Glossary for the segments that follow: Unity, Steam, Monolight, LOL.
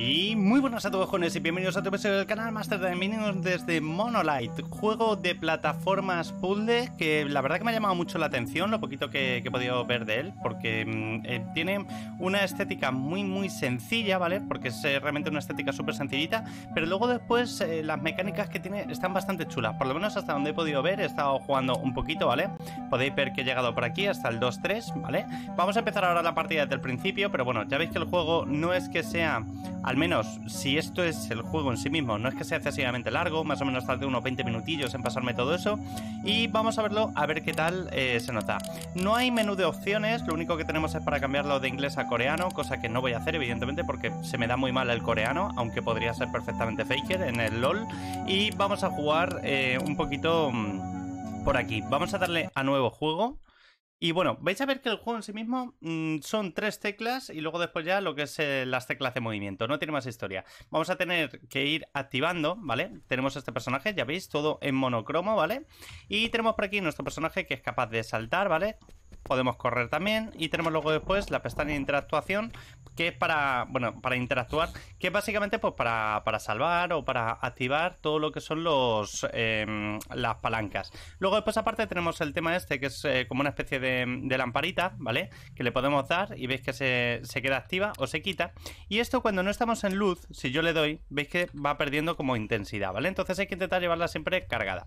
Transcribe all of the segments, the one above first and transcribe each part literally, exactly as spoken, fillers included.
Y muy buenas a todos, jóvenes, y bienvenidos a tu episodio del canal Master de Minions desde Monolight, juego de plataformas puzzle que la verdad que me ha llamado mucho la atención lo poquito que, que he podido ver de él, porque eh, tiene una estética muy muy sencilla, ¿vale? Porque es eh, realmente una estética súper sencillita, pero luego después eh, las mecánicas que tiene están bastante chulas, por lo menos hasta donde he podido ver. He estado jugando un poquito, ¿vale? Podéis ver que he llegado por aquí hasta el dos tres, ¿vale? Vamos a empezar ahora la partida desde el principio, pero bueno, ya veis que el juego no es que sea... Al menos, si esto es el juego en sí mismo, no es que sea excesivamente largo, más o menos tardé unos veinte minutillos en pasarme todo eso. Y vamos a verlo, a ver qué tal eh, se nos da. No hay menú de opciones, lo único que tenemos es para cambiarlo de inglés a coreano, cosa que no voy a hacer, evidentemente, porque se me da muy mal el coreano, aunque podría ser perfectamente faker en el LOL. Y vamos a jugar eh, un poquito mmm, por aquí. Vamos a darle a nuevo juego. Y bueno, vais a ver que el juego en sí mismo mmm, son tres teclas y luego después ya lo que es eh, las teclas de movimiento, no tiene más historia. Vamos a tener que ir activando, ¿vale? Tenemos este personaje, ya veis, todo en monocromo, ¿vale? Y tenemos por aquí nuestro personaje que es capaz de saltar, ¿vale? Podemos correr también y tenemos luego después la pestaña de interactuación, que es para, bueno, para interactuar, que es básicamente pues para, para salvar o para activar todo lo que son los eh, las palancas. Luego después aparte tenemos el tema este, que es eh, como una especie de, de lamparita, ¿vale? Que le podemos dar y veis que se, se queda activa o se quita. Y esto cuando no estamos en luz, si yo le doy, veis que va perdiendo como intensidad, ¿vale? Entonces hay que intentar llevarla siempre cargada.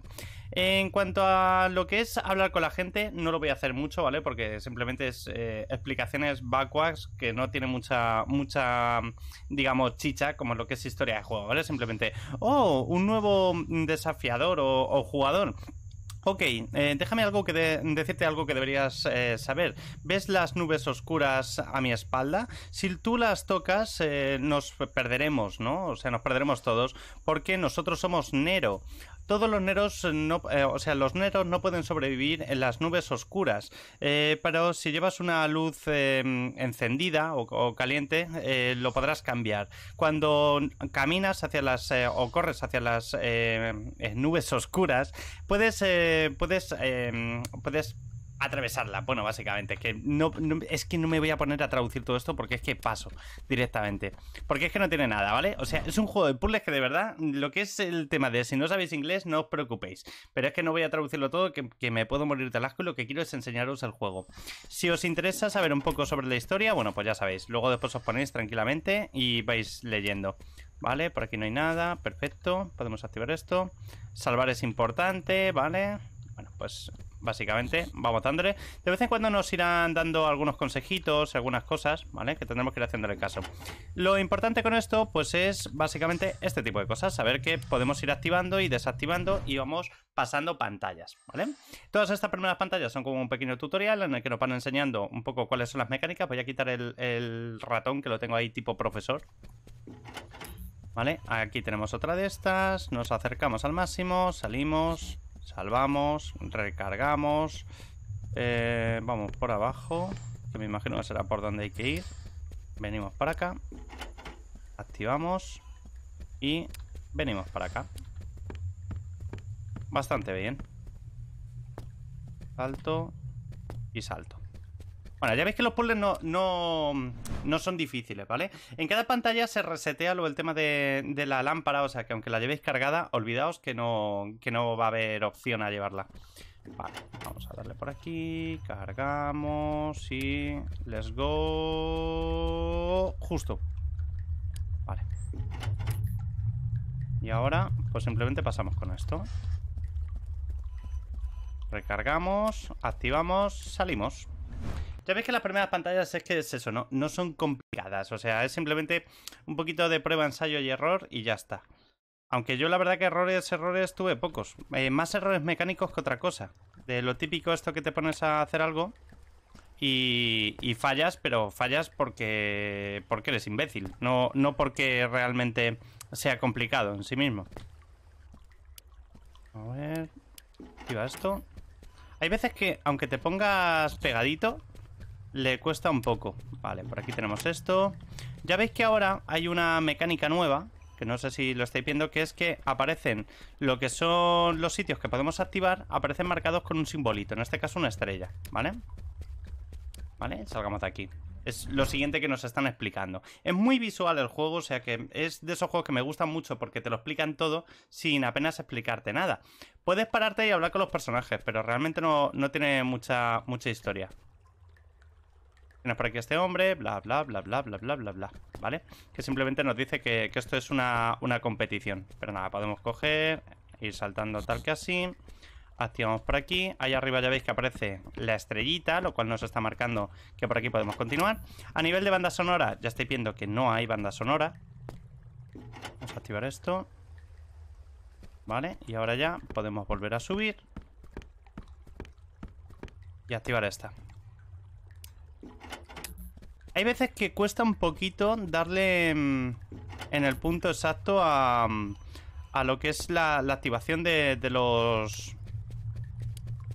En cuanto a lo que es hablar con la gente, no lo voy a hacer mucho, ¿vale? Porque simplemente es eh, explicaciones vacuas que no tienen mucha mucha, digamos, chicha, como lo que es historia de juego, ¿vale? Simplemente, oh, un nuevo desafiador o, o jugador. Ok, eh, déjame algo que de, decirte algo que deberías eh, saber. ¿Ves las nubes oscuras a mi espalda? Si tú las tocas, eh, nos perderemos, ¿no? O sea, nos perderemos todos, porque nosotros somos Nero. Todos los neros no, eh, o sea, los neros no pueden sobrevivir en las nubes oscuras, eh, pero si llevas una luz eh, encendida o, o caliente, eh, lo podrás cambiar. Cuando caminas hacia las eh, o corres hacia las eh, nubes oscuras, puedes eh, puedes eh, puedes atravesarla. Bueno, básicamente, que no, no, es que no me voy a poner a traducir todo esto porque es que paso directamente. Porque es que no tiene nada, ¿vale? O sea, es un juego de puzzles que de verdad, lo que es el tema de si no sabéis inglés, no os preocupéis. Pero es que no voy a traducirlo todo, que, que me puedo morir de asco y lo que quiero es enseñaros el juego. Si os interesa saber un poco sobre la historia, bueno, pues ya sabéis. Luego después os ponéis tranquilamente y vais leyendo. Vale, por aquí no hay nada, perfecto. Podemos activar esto. Salvar es importante, ¿vale? Bueno, pues... básicamente, vamos dándole. De vez en cuando nos irán dando algunos consejitos, algunas cosas, ¿vale? Que tendremos que ir haciéndole caso. Lo importante con esto, pues es básicamente este tipo de cosas. Saber que podemos ir activando y desactivando y vamos pasando pantallas, ¿vale? Todas estas primeras pantallas son como un pequeño tutorial en el que nos van enseñando un poco cuáles son las mecánicas. Voy a quitar el, el ratón, que lo tengo ahí tipo profesor. Vale, aquí tenemos otra de estas. Nos acercamos al máximo, salimos... salvamos, recargamos, eh, vamos por abajo, que me imagino que será por donde hay que ir. Venimos para acá, activamos y venimos para acá. Bastante bien. Salto y salto. Bueno, ya veis que los puzzles no, no, no son difíciles, ¿vale? En cada pantalla se resetea lo el tema de, de la lámpara, o sea que aunque la llevéis cargada, olvidaos que no, que no va a haber opción a llevarla. Vale, vamos a darle por aquí, cargamos y... let's go... justo. Vale. Y ahora, pues simplemente pasamos con esto. Recargamos, activamos, salimos. Ya veis que las primeras pantallas es que es eso, ¿no? No son complicadas, o sea, es simplemente un poquito de prueba, ensayo y error y ya está. Aunque yo la verdad que errores, errores tuve pocos. Eh, más errores mecánicos que otra cosa. De lo típico esto que te pones a hacer algo y, y fallas, pero fallas porque, porque eres imbécil. No, no porque realmente sea complicado en sí mismo. A ver... activa esto. Hay veces que, aunque te pongas pegadito... le cuesta un poco. Vale, por aquí tenemos esto. Ya veis que ahora hay una mecánica nueva, que no sé si lo estáis viendo, que es que aparecen lo que son los sitios que podemos activar, aparecen marcados con un simbolito, en este caso una estrella, ¿vale? Vale, salgamos de aquí. Es lo siguiente que nos están explicando. Es muy visual el juego, o sea que es de esos juegos que me gustan mucho porque te lo explican todo sin apenas explicarte nada. Puedes pararte y hablar con los personajes, pero realmente no, no tiene mucha, mucha historia. Tienes por aquí a este hombre, bla, bla, bla, bla, bla, bla, bla, bla, ¿vale? Que simplemente nos dice que, que esto es una, una competición. Pero nada, podemos coger, ir saltando tal que así. Activamos por aquí. Ahí arriba ya veis que aparece la estrellita, lo cual nos está marcando que por aquí podemos continuar. A nivel de banda sonora, ya estáis viendo que no hay banda sonora. Vamos a activar esto. Vale, y ahora ya podemos volver a subir. Y activar esta. Hay veces que cuesta un poquito darle en el punto exacto a, a lo que es la, la activación de, de los...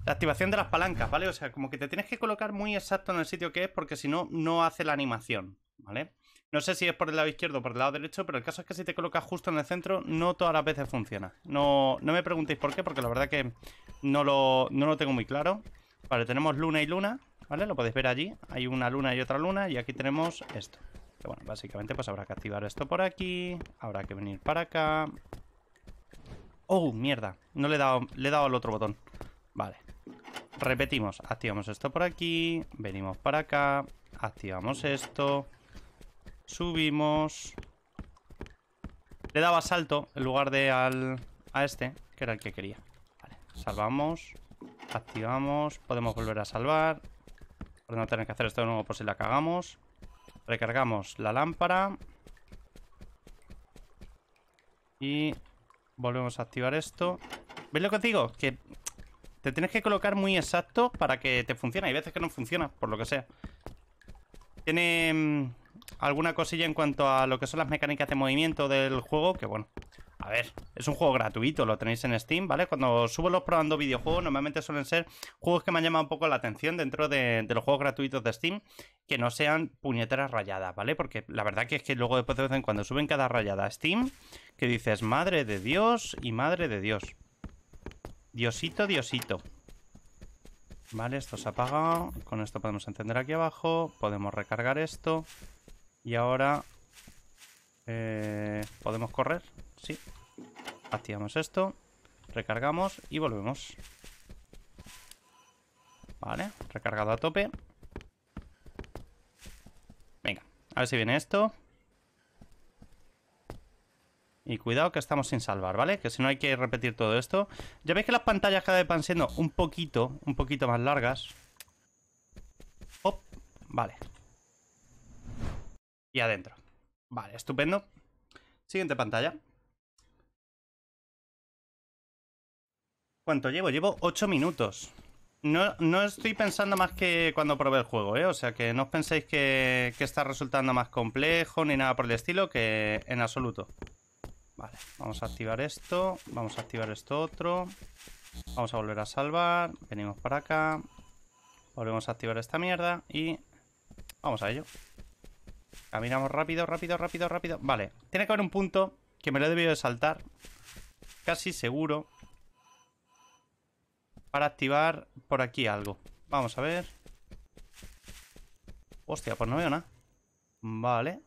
La activación de las palancas, ¿vale? O sea, como que te tienes que colocar muy exacto en el sitio que es porque si no, no hace la animación, ¿vale? No sé si es por el lado izquierdo o por el lado derecho, pero el caso es que si te colocas justo en el centro, no todas las veces funciona. No, no me preguntéis por qué, porque la verdad que no lo, no lo tengo muy claro. Vale, tenemos luna y luna, ¿vale? Lo podéis ver allí. Hay una luna y otra luna y aquí tenemos esto. Que bueno, básicamente pues habrá que activar esto por aquí, habrá que venir para acá. ¡Oh, mierda! No le he dado, le he dado al otro botón. Vale. Repetimos, activamos esto por aquí, venimos para acá, activamos esto, subimos, le daba salto en lugar de al, a este, que era el que quería. Vale, salvamos, activamos, podemos volver a salvar, para no tener que hacer esto de nuevo por si la cagamos, recargamos la lámpara y volvemos a activar esto. ¿Veis lo que os digo? Que... Te tienes que colocar muy exacto para que te funcione. Hay veces que no funciona, por lo que sea. Tiene mmm, alguna cosilla en cuanto a lo que son las mecánicas de movimiento del juego. Que bueno, a ver, es un juego gratuito, lo tenéis en Steam, ¿vale? Cuando subo los probando videojuegos, normalmente suelen ser juegos que me han llamado un poco la atención dentro de, de los juegos gratuitos de Steam. Que no sean puñeteras rayadas, ¿vale? Porque la verdad que es que luego después de vez en cuando suben cada rayada a Steam, que dices, madre de Dios y madre de Dios. Diosito, Diosito. Vale, esto se ha apagado. Con esto podemos encender aquí abajo. Podemos recargar esto. Y ahora... Eh, ¿podemos correr? Sí. Activamos esto. Recargamos y volvemos. Vale, recargado a tope. Venga, a ver si viene esto. Y cuidado que estamos sin salvar, ¿vale? Que si no hay que repetir todo esto. Ya veis que las pantallas cada vez van siendo un poquito, un poquito más largas. Hop, vale. Y adentro. Vale, estupendo. Siguiente pantalla. ¿Cuánto llevo? Llevo ocho minutos. No, no estoy pensando más que cuando probé el juego, ¿eh? O sea que no os penséis que, que está resultando más complejo ni nada por el estilo, que en absoluto. Vale, vamos a activar esto, vamos a activar esto otro, vamos a volver a salvar, venimos para acá, volvemos a activar esta mierda y vamos a ello. Caminamos rápido, rápido, rápido, rápido. Vale, tiene que haber un punto que me lo he debido de saltar, casi seguro, para activar por aquí algo. Vamos a ver. Hostia, pues no veo nada. Vale.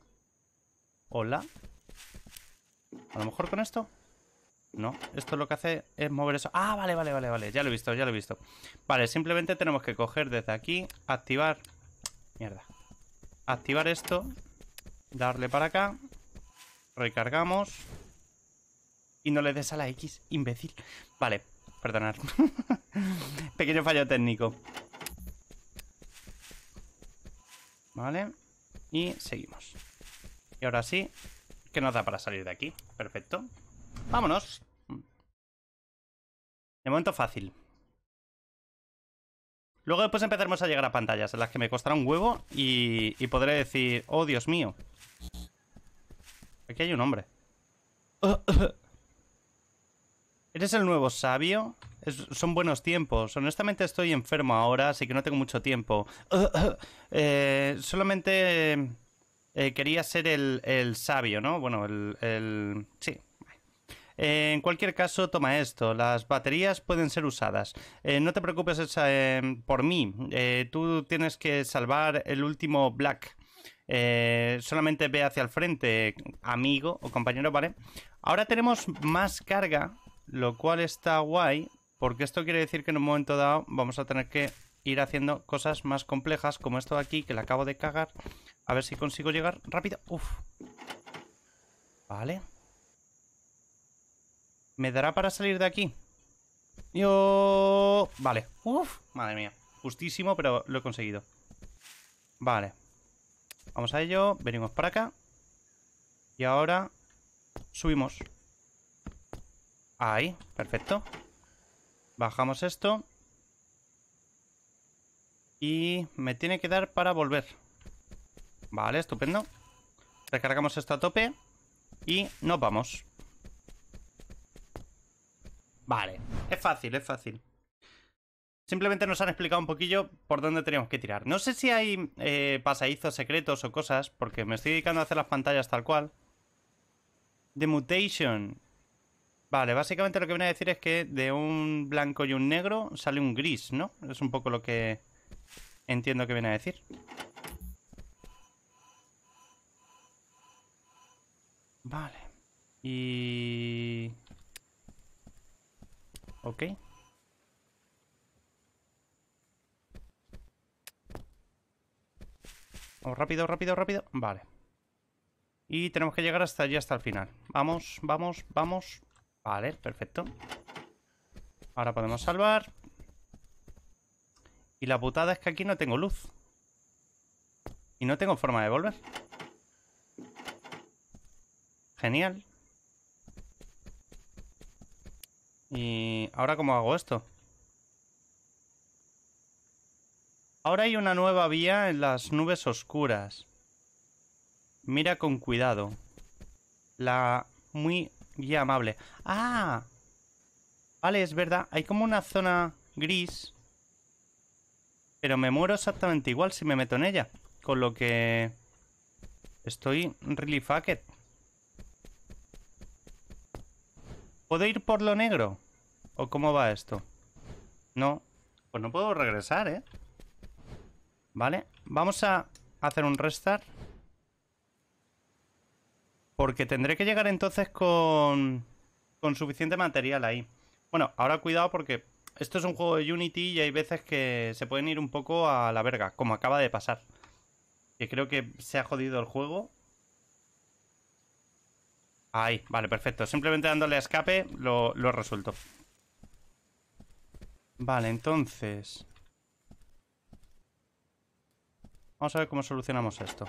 Hola. A lo mejor con esto. No, esto lo que hace es mover eso. Ah, vale, vale, vale, vale, ya lo he visto, ya lo he visto. Vale, simplemente tenemos que coger desde aquí, activar, mierda, activar esto, darle para acá, recargamos y no le des a la X, imbécil. Vale, perdonad. Pequeño fallo técnico. Vale, y seguimos. Y ahora sí, que nos da para salir de aquí. Perfecto. Vámonos. De momento fácil. Luego después empezaremos a llegar a pantallas en las que me costará un huevo y, y podré decir, oh Dios mío, aquí hay un hombre. Eres el nuevo sabio. Es, son buenos tiempos. Honestamente estoy enfermo ahora, así que no tengo mucho tiempo. eh, Solamente... Eh, quería ser el, el sabio, ¿no? Bueno, el... el... sí. Eh, en cualquier caso, toma esto. Las baterías pueden ser usadas. Eh, no te preocupes esa, eh, por mí. Eh, tú tienes que salvar el último Black. Eh, solamente ve hacia el frente, amigo o compañero, ¿vale? Ahora tenemos más carga, lo cual está guay, porque esto quiere decir que en un momento dado vamos a tener que ir haciendo cosas más complejas, como esto de aquí, que le acabo de cagar. A ver si consigo llegar rápido. Uf. Vale. ¿Me dará para salir de aquí? Yo... Vale. Uf. Madre mía. Justísimo, pero lo he conseguido. Vale. Vamos a ello. Venimos para acá. Y ahora... subimos. Ahí. Perfecto. Bajamos esto. Y me tiene que dar para volver. Vale, estupendo. Recargamos esto a tope. Y nos vamos. Vale. Es fácil, es fácil. Simplemente nos han explicado un poquillo por dónde teníamos que tirar. No sé si hay eh, pasadizos secretos o cosas, porque me estoy dedicando a hacer las pantallas tal cual. The Mutation. Vale, básicamente lo que viene a decir es que de un blanco y un negro sale un gris, ¿no? Es un poco lo que entiendo que viene a decir. Vale. Y... ok. Vamos rápido, rápido, rápido. Vale. Y tenemos que llegar hasta allí, hasta el final. Vamos, vamos, vamos. Vale, perfecto. Ahora podemos salvar. Y la putada es que aquí no tengo luz. Y no tengo forma de volver. Genial. ¿Y ahora cómo hago esto? Ahora hay una nueva vía en las nubes oscuras. Mira con cuidado. La muy guía amable. ¡Ah! Vale, es verdad. Hay como una zona gris. Pero me muero exactamente igual si me meto en ella. Con lo que... estoy really fucked. ¿Puedo ir por lo negro? ¿O cómo va esto? No. Pues no puedo regresar, ¿eh? Vale. Vamos a hacer un restart. Porque tendré que llegar entonces con... con suficiente material ahí. Bueno, ahora cuidado porque esto es un juego de Unity y hay veces que se pueden ir un poco a la verga. Como acaba de pasar. Que creo que se ha jodido el juego. Ahí, vale, perfecto. Simplemente dándole a escape lo, lo resuelto. Vale, entonces... vamos a ver cómo solucionamos esto.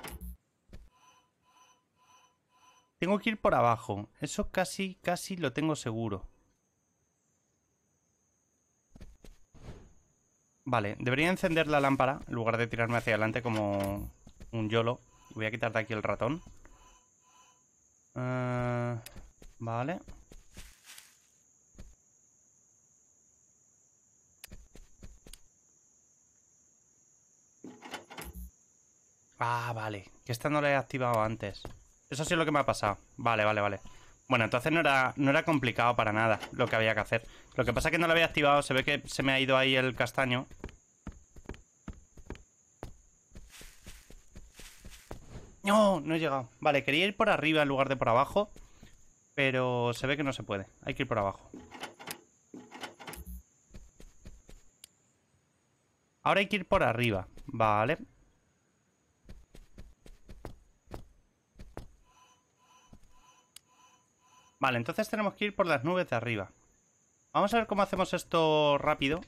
Tengo que ir por abajo. Eso casi, casi lo tengo seguro. Vale, debería encender la lámpara en lugar de tirarme hacia adelante como un YOLO. Voy a quitar de aquí el ratón. Uh, vale. Ah, vale. Que esta no la he activado antes. Eso sí es lo que me ha pasado. Vale, vale, vale. Bueno, entonces no era, no era complicado para nada lo que había que hacer. Lo que pasa es que no la había activado. Se ve que se me ha ido ahí el castaño. No, no he llegado. Vale, quería ir por arriba en lugar de por abajo. Pero se ve que no se puede. Hay que ir por abajo. Ahora hay que ir por arriba. Vale. Vale, entonces tenemos que ir por las nubes de arriba. Vamos a ver cómo hacemos esto rápido.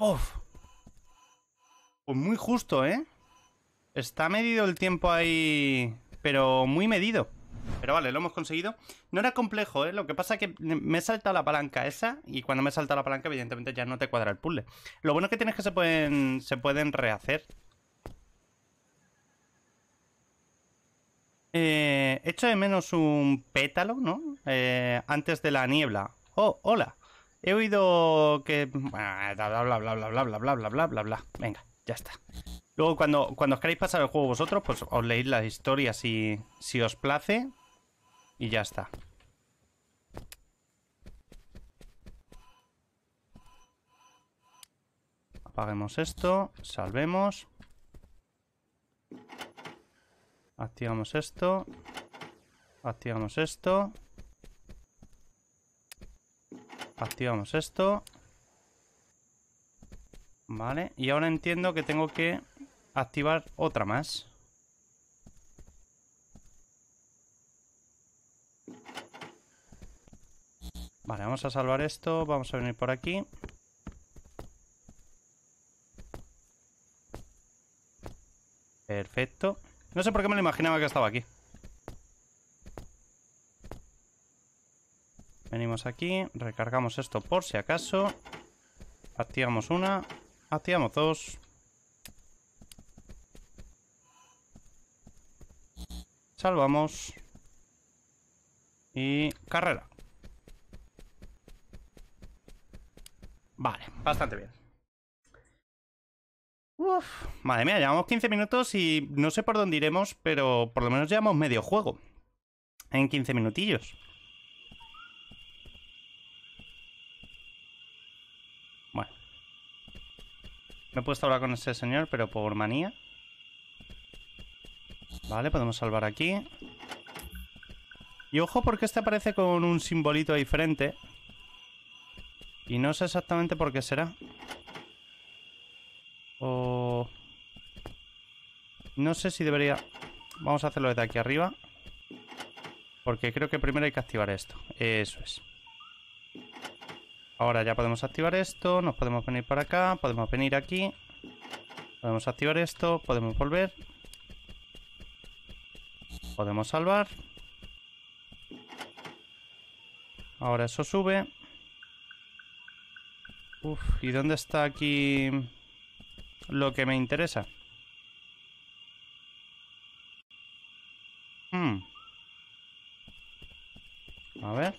Uf. Pues muy justo, ¿eh? Está medido el tiempo ahí, pero muy medido. Pero vale, lo hemos conseguido. No era complejo, ¿eh? Lo que pasa es que me he saltado la palanca esa y cuando me he saltado la palanca, evidentemente ya no te cuadra el puzzle. Lo bueno que tienes es que se pueden, se pueden rehacer. Eh, echo de menos un pétalo, ¿no? Eh, antes de la niebla. Oh, hola. He oído que... bla, bla, bla, bla, bla, bla, bla, bla, bla, bla, bla. Venga. Ya está. Luego cuando, cuando os queréis pasar el juego vosotros, pues os leéis la historia si, si os place. Y ya está. Apaguemos esto, salvemos. Activamos esto. Activamos esto. Activamos esto. Vale, y ahora entiendo que tengo que activar otra más. Vale, vamos a salvar esto. Vamos a venir por aquí. Perfecto. No sé por qué me lo imaginaba que estaba aquí. Venimos aquí. Recargamos esto por si acaso. Activamos una. Activamos dos. Salvamos. Y carrera. Vale, bastante bien. Uf, madre mía, llevamos quince minutos y no sé por dónde iremos, pero por lo menos llevamos medio juego en quince minutillos. Bueno. Me he puesto a hablar con ese señor, pero por manía. Vale, podemos salvar aquí. Y ojo porque este aparece con un simbolito diferente. Y no sé exactamente por qué será. O... no sé si debería... Vamos a hacerlo desde aquí arriba. Porque creo que primero hay que activar esto. Eso es. Ahora ya podemos activar esto. Nos podemos venir para acá. Podemos venir aquí. Podemos activar esto. Podemos volver. Podemos salvar. Ahora eso sube. Uf, ¿y dónde está aquí lo que me interesa? Hmm. A ver.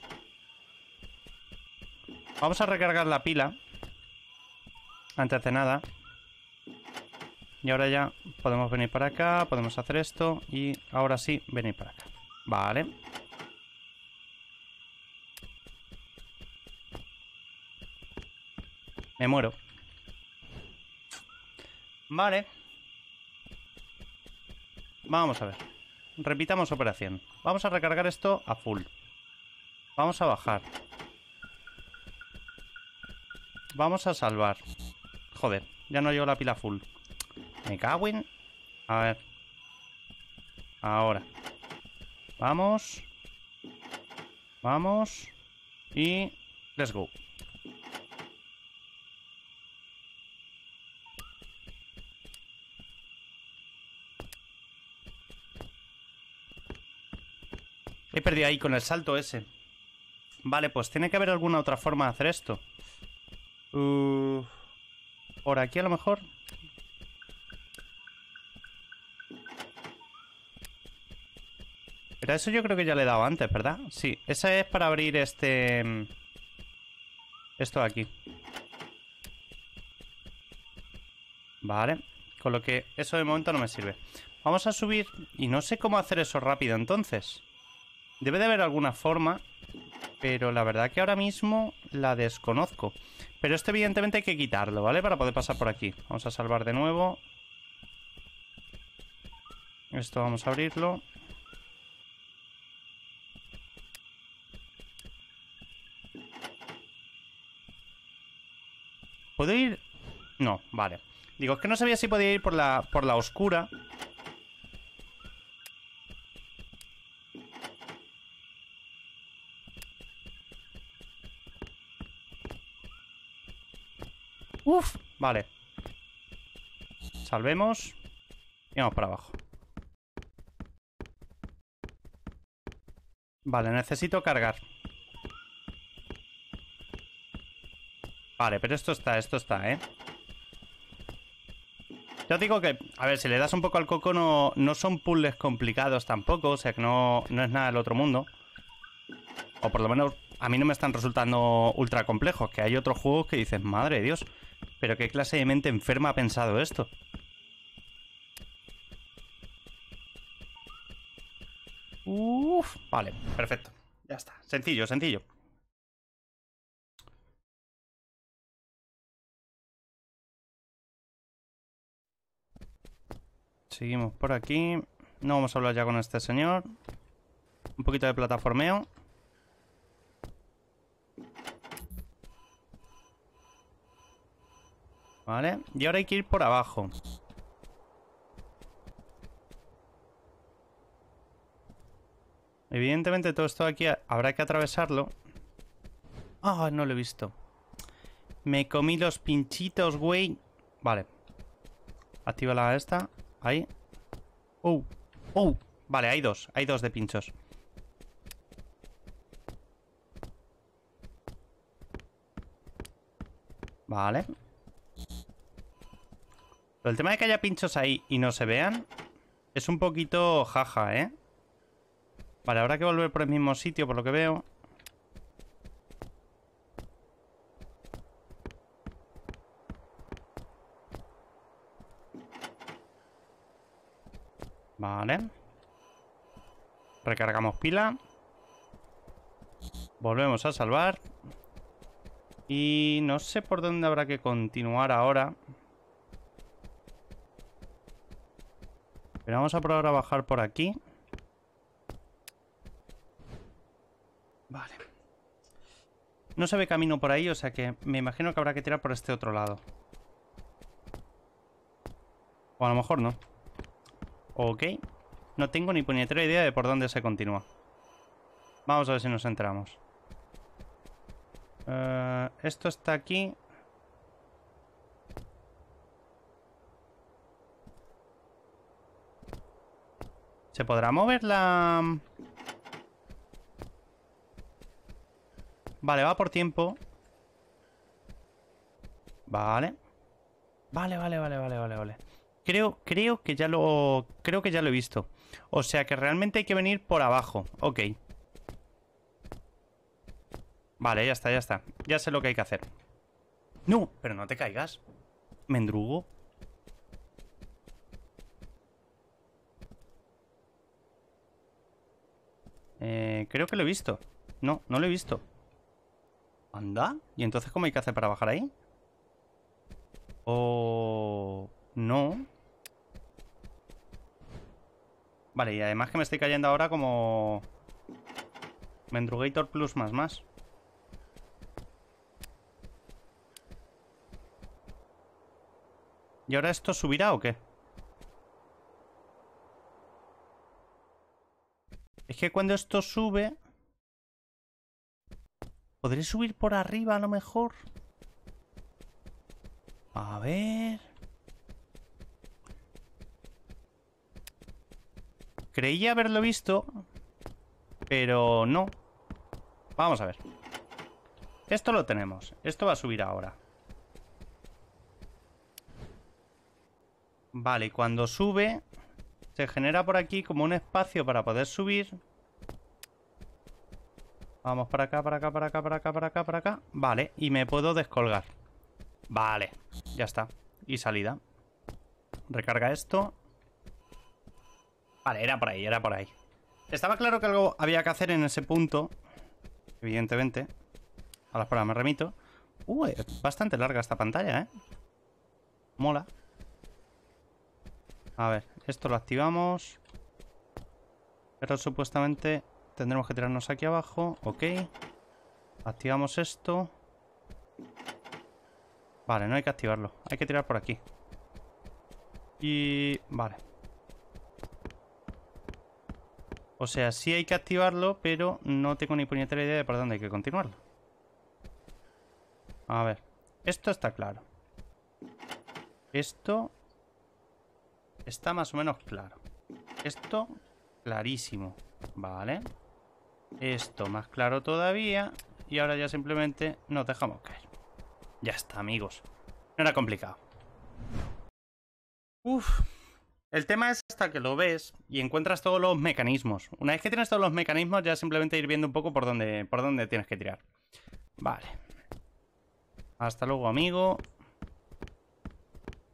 Vamos a recargar la pila. Antes de nada. Y ahora ya podemos venir para acá, podemos hacer esto y ahora sí venir para acá. Vale. Me muero. Vale. Vamos a ver. Repitamos operación. Vamos a recargar esto a full. Vamos a bajar. Vamos a salvar. Joder, ya no llevo la pila full. Me cago en... A ver. Ahora. Vamos. Vamos. Y... let's go. He perdido ahí con el salto ese. Vale, pues tiene que haber alguna otra forma de hacer esto. Uh, por aquí a lo mejor. Pero eso yo creo que ya le he dado antes, ¿verdad? Sí, esa es para abrir este... esto de aquí. Vale, con lo que eso de momento no me sirve. Vamos a subir y no sé cómo hacer eso rápido entonces. Debe de haber alguna forma, pero la verdad que ahora mismo la desconozco. Pero esto evidentemente hay que quitarlo, ¿vale? Para poder pasar por aquí. Vamos a salvar de nuevo. Esto vamos a abrirlo. ¿Puedo ir? No, vale. Digo, es que no sabía si podía ir por la, por la oscura... Uf, vale. Salvemos. Y vamos para abajo. Vale, necesito cargar. Vale, pero esto está, esto está, ¿eh? Yo digo que, a ver, si le das un poco al coco no, no son puzzles complicados tampoco. O sea que no, no es nada del otro mundo. O por lo menos a mí no me están resultando ultra complejos. Que hay otros juegos que dices, madre de Dios. ¿Pero qué clase de mente enferma ha pensado esto? Uff, vale, perfecto. Ya está, sencillo, sencillo. Seguimos por aquí. No vamos a hablar ya con este señor. Un poquito de plataformeo. Vale. Y ahora hay que ir por abajo. Evidentemente todo esto de aquí habrá que atravesarlo. Ah, oh, no lo he visto. Me comí los pinchitos, güey. Vale. Activa la esta. Ahí. Oh. Oh. Vale, hay dos. Hay dos de pinchos. Vale. Pero el tema de que haya pinchos ahí y no se vean es un poquito jaja, ¿eh? Vale, habrá que volver por el mismo sitio, por lo que veo. Vale. Recargamos pila. Volvemos a salvar. Y no sé por dónde habrá que continuar ahora. Pero vamos a probar a bajar por aquí. Vale. No se ve camino por ahí, o sea que me imagino que habrá que tirar por este otro lado. O a lo mejor no. Ok. No tengo ni puñetera idea de por dónde se continúa. Vamos a ver si nos enteramos. Uh, esto está aquí. ¿Se podrá mover la...? Vale, va por tiempo. Vale. Vale, vale, vale, vale, vale, vale. Creo, creo que ya lo... Creo que ya lo he visto. O sea que realmente hay que venir por abajo. Ok. Vale, ya está, ya está. Ya sé lo que hay que hacer. No, pero no te caigas. Mendrugo. Eh, creo que lo he visto. No, no lo he visto. ¿Anda? ¿Y entonces cómo hay que hacer para bajar ahí? O... no. Vale, y además que me estoy cayendo ahora como... Mendrugator Plus más más. ¿Y ahora esto subirá o qué? Es que cuando esto sube... ¿Podré subir por arriba a lo mejor? A ver... Creía haberlo visto, pero no. Vamos a ver. Esto lo tenemos. Esto va a subir ahora. Vale, y cuando sube, se genera por aquí como un espacio para poder subir. Vamos para acá, para acá, para acá, para acá, para acá, para acá. Vale, y me puedo descolgar. Vale, ya está. Y salida. Recarga esto. Vale, era por ahí, era por ahí. Estaba claro que algo había que hacer en ese punto. Evidentemente. A las pruebas me remito. Uh, es bastante larga esta pantalla, ¿eh? Mola. A ver, esto lo activamos. Pero supuestamente tendremos que tirarnos aquí abajo. Ok. Activamos esto. Vale, no hay que activarlo. Hay que tirar por aquí. Y... vale. O sea, sí hay que activarlo, pero no tengo ni puñetera idea de por dónde hay que continuarlo. A ver. Esto está claro. Esto está más o menos claro. Esto, clarísimo. Vale. Esto más claro todavía. Y ahora ya simplemente nos dejamos caer. Ya está, amigos. No era complicado. Uf. El tema es hasta que lo ves y encuentras todos los mecanismos. Una vez que tienes todos los mecanismos, ya simplemente ir viendo un poco por dónde, por dónde tienes que tirar. Vale. Hasta luego, amigo.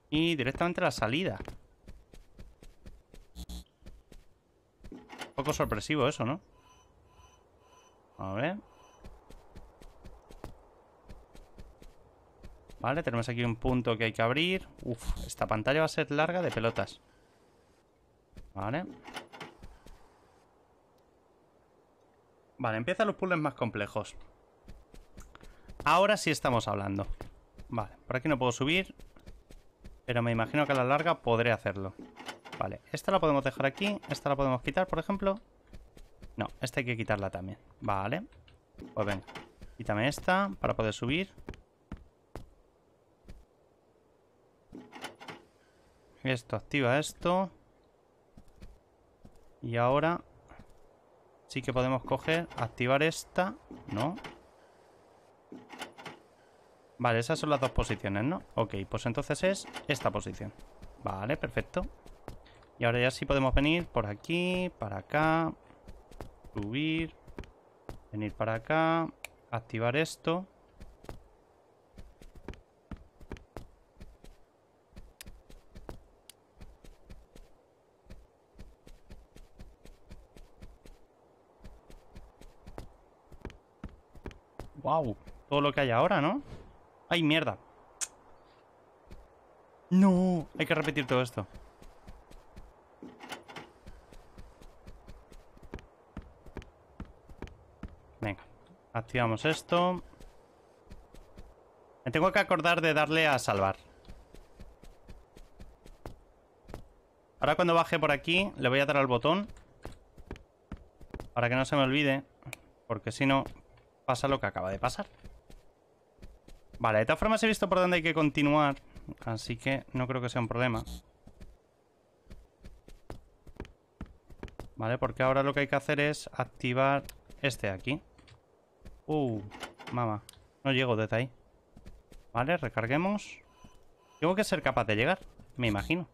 Y directamente la salida. Un poco sorpresivo eso, ¿no? A ver. Vale, tenemos aquí un punto que hay que abrir. Uf, esta pantalla va a ser larga de pelotas. Vale. Vale, empiezan los puzzles más complejos. Ahora sí estamos hablando. Vale, por aquí no puedo subir, pero me imagino que a la larga podré hacerlo. Vale, esta la podemos dejar aquí. Esta la podemos quitar, por ejemplo. No, esta hay que quitarla también. Vale, pues venga. Quítame esta para poder subir. Esto activa esto. Y ahora sí que podemos coger, activar esta, ¿no? Vale, esas son las dos posiciones, ¿no? Ok, pues entonces es esta posición. Vale, perfecto. Y ahora ya sí podemos venir por aquí, para acá, subir, venir para acá, activar esto. Wow, todo lo que hay ahora, ¿no? ¡Ay, mierda! ¡No! Hay que repetir todo esto. Venga, activamos esto. Me tengo que acordar de darle a salvar. Ahora cuando baje por aquí, le voy a dar al botón. Para que no se me olvide. Porque si no, pasa lo que acaba de pasar. Vale, de todas formas he visto por dónde hay que continuar, así que no creo que sea un problema. Vale, porque ahora lo que hay que hacer es activar este de aquí. Uh, mamá, no llego desde ahí. Vale, recarguemos. Tengo que ser capaz de llegar, me imagino.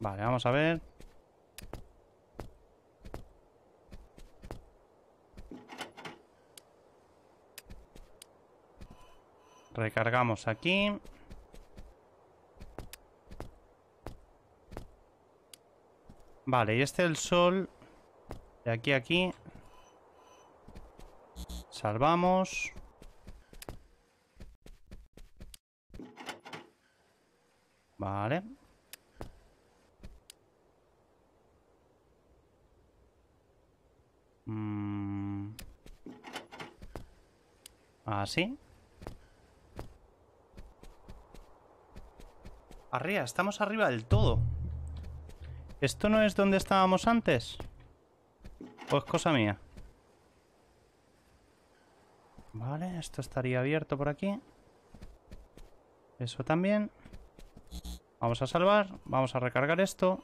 Vale, vamos a ver. Recargamos aquí. Vale, y este el sol. De aquí a aquí. Salvamos. Vale. Mm. Así. Arriba, estamos arriba del todo. ¿Esto no es donde estábamos antes? ¿O es cosa mía? Vale, esto estaría abierto por aquí. Eso también. Vamos a salvar, vamos a recargar esto.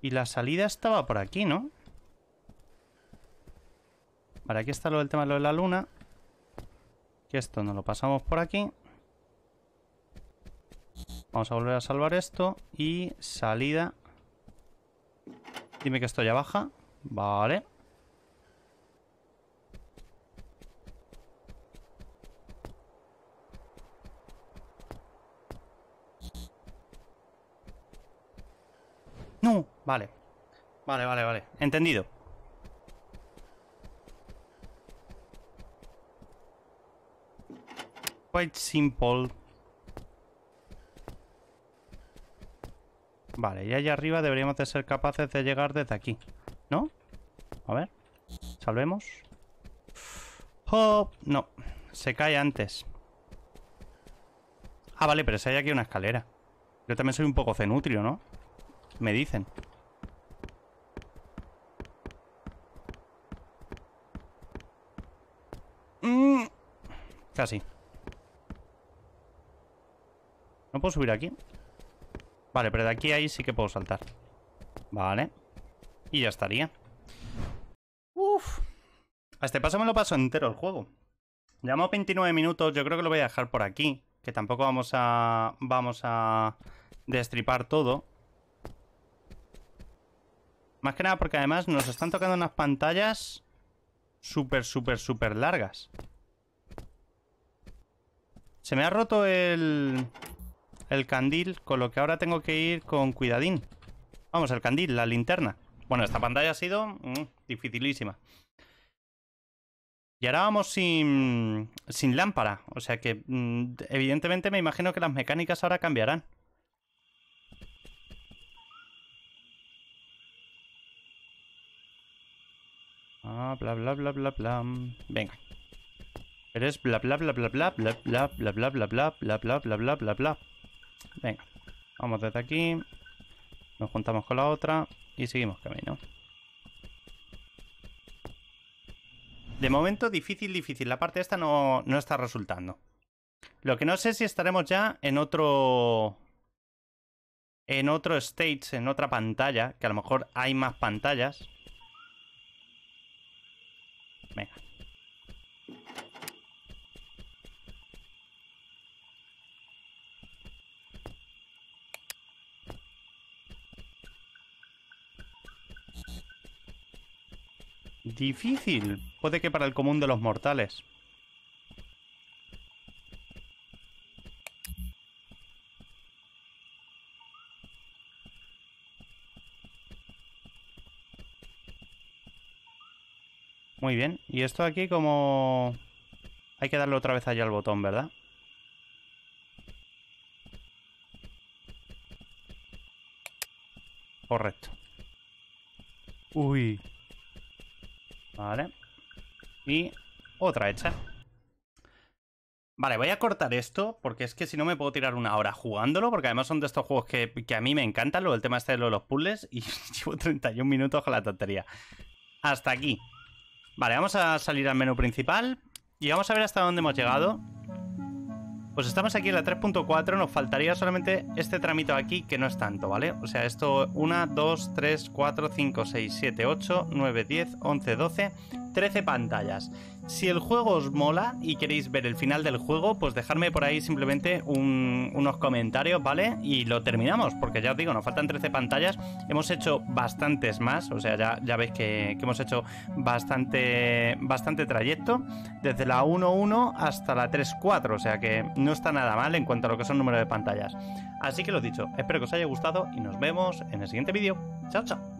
Y la salida estaba por aquí, ¿no? Vale, aquí está lo del tema de lo de la luna. Que esto nos lo pasamos por aquí. Vamos a volver a salvar esto. Y salida. Dime que esto ya baja. Vale. No, vale. Vale, vale, vale. Entendido. Quite simple. Vale, y allá arriba deberíamos de ser capaces de llegar desde aquí, ¿no? A ver, salvemos. ¡Oh! No, se cae antes. Ah, vale, pero si hay aquí una escalera. Yo también soy un poco cenutrio, ¿no? Me dicen. Mm. Casi. ¿No puedo subir aquí? Vale, pero de aquí a ahí sí que puedo saltar. Vale. Y ya estaría. Uf. A este paso me lo paso entero el juego. Llevamos veintinueve minutos. Yo creo que lo voy a dejar por aquí. Que tampoco vamos a... Vamos a... destripar todo. Más que nada porque además nos están tocando unas pantallas súper, súper, súper largas. Se me ha roto el... el candil, con lo que ahora tengo que ir con cuidadín. Vamos, el candil, la linterna. Bueno, esta pantalla ha sido mm, dificilísima. Y ahora vamos sin, sin lámpara. O sea que mm, evidentemente me imagino que las mecánicas ahora cambiarán. bla bla bla bla bla bla. Venga. Eres bla bla bla bla bla bla bla bla bla bla bla bla bla bla bla bla bla. Venga. Vamos desde aquí. Nos juntamos con la otra y seguimos camino. De momento difícil, difícil. La parte esta no, no está resultando. Lo que no sé si estaremos ya en otro... En otro stage, en otra pantalla. Que a lo mejor hay más pantallas. Venga. Difícil. Puede que para el común de los mortales. Muy bien. Y esto aquí como... Hay que darle otra vez allá al botón, ¿verdad? Correcto. Uy... Vale. Y otra hecha. Vale, voy a cortar esto porque es que si no me puedo tirar una hora jugándolo, porque además son de estos juegos que, que a mí me encantan, lo del tema este de los puzzles, y llevo treinta y un minutos con la tontería. Hasta aquí. Vale, vamos a salir al menú principal y vamos a ver hasta dónde hemos llegado. Pues estamos aquí en la tres punto cuatro, nos faltaría solamente este tramito aquí, que no es tanto, ¿vale? O sea, esto uno, dos, tres, cuatro, cinco, seis, siete, ocho, nueve, diez, once, doce, trece pantallas. Si el juego os mola y queréis ver el final del juego, pues dejadme por ahí simplemente un, unos comentarios, ¿vale? Y lo terminamos, porque ya os digo, nos faltan trece pantallas. Hemos hecho bastantes más, o sea, ya, ya veis que, que hemos hecho bastante, bastante trayecto. Desde la uno punto uno hasta la tres punto cuatro, o sea que... No está nada mal en cuanto a lo que son números de pantallas. Así que lo dicho, espero que os haya gustado y nos vemos en el siguiente vídeo. Chao, chao.